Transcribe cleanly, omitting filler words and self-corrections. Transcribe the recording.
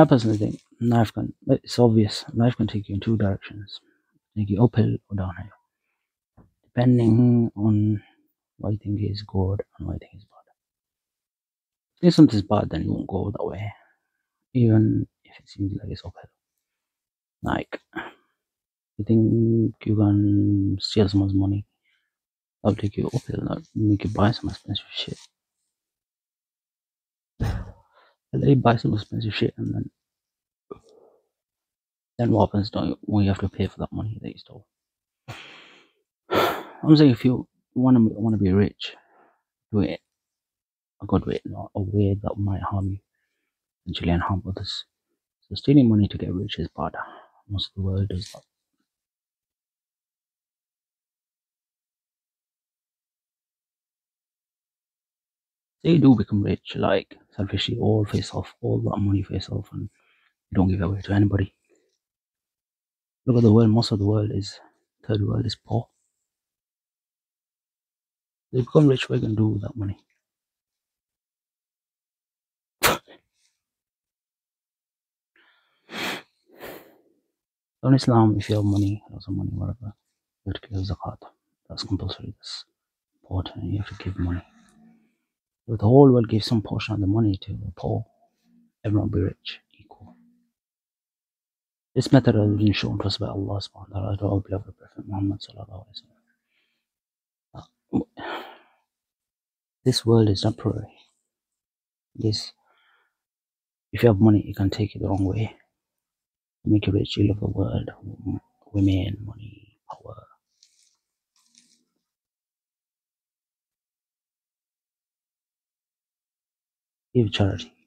I personally think it's obvious, life can take you in two directions, take you uphill or downhill, depending on what you think is good and what you think is bad. If something's bad, then you won't go that way, even if it seems like it's uphill. Like, you think you can steal someone's money, that'll take you uphill, that'll make you buy some expensive shit. They buy some expensive shit, and then what happens when you have to pay for that money that you stole? I'm saying, if you want to be rich, do it a good way, not a way that might harm you eventually and harm others. So stealing money to get rich is bad. Most of the world does that. They do become rich, like selfishly, all face off, all that money face off, and you don't give it away to anybody. Look at the world, most of the world is, third world is poor. They become rich, what you can do with that money? So in Islam, if you have money, lots of money, whatever, you have to give zakat. That's compulsory, that's important, you have to give money. If the whole world gives some portion of the money to the poor, everyone will be rich, equal. This method has been shown to us by Allah subhanahu wa ta'ala, to our beloved Prophet Muhammad sallallahu ta'ala alayhi wa sallam. This world is temporary. This, if you have money, you can take it the wrong way. You make you rich, you love the world, women, money, power. Give charity.